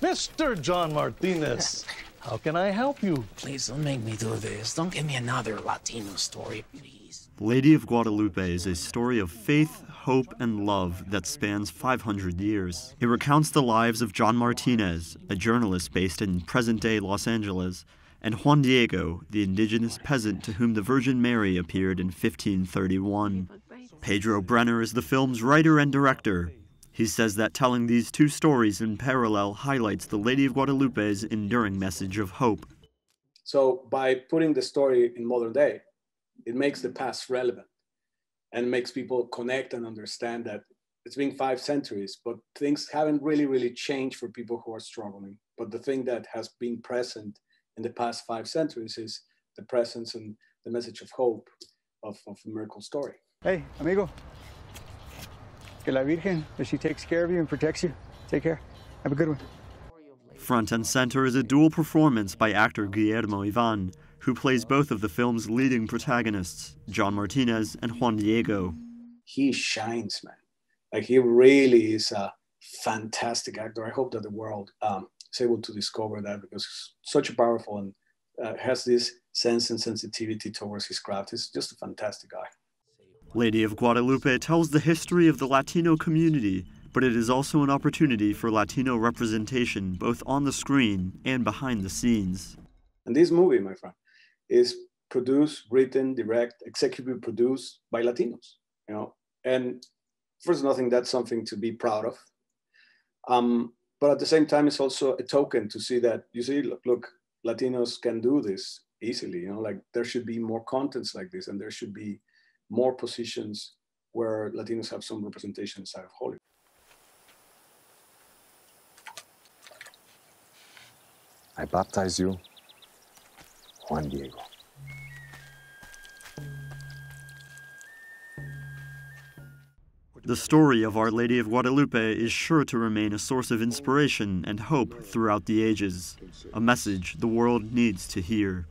Mr. John Martinez, how can I help you? Please don't make me do this. Don't give me another Latino story, please. Lady of Guadalupe is a story of faith, hope, and love that spans 500 years. It recounts the lives of John Martinez, a journalist based in present-day Los Angeles, and Juan Diego, the indigenous peasant to whom the Virgin Mary appeared in 1531. Pedro Brenner is the film's writer and director. He says that telling these two stories in parallel highlights the Lady of Guadalupe's enduring message of hope. So by putting the story in modern day, it makes the past relevant and makes people connect and understand that it's been 5 centuries, but things haven't really changed for people who are struggling. But the thing that has been present in the past 5 centuries is the presence and the message of hope of the miracle story. Hey, amigo. Que la Virgen, that she takes care of you and protects you. Take care. Have a good one. Front and center is a dual performance by actor Guillermo Ivan, who plays both of the film's leading protagonists, John Martinez and Juan Diego. He shines, man. Like, he really is a fantastic actor. I hope that the world is able to discover that, because he's such a powerful and has this sense and sensitivity towards his craft. He's just a fantastic guy. Lady of Guadalupe tells the history of the Latino community, but it is also an opportunity for Latino representation both on the screen and behind the scenes. And this movie, my friend, is produced, written, direct, executive produced by Latinos, you know, and first nothing, that's something to be proud of. But at the same time, it's also a token to see that, you see, look, Latinos can do this easily, you know, like there should be more contents like this, and there should be more positions where Latinos have some representation inside of Hollywood. I baptize you, Juan Diego. The story of Our Lady of Guadalupe is sure to remain a source of inspiration and hope throughout the ages, a message the world needs to hear.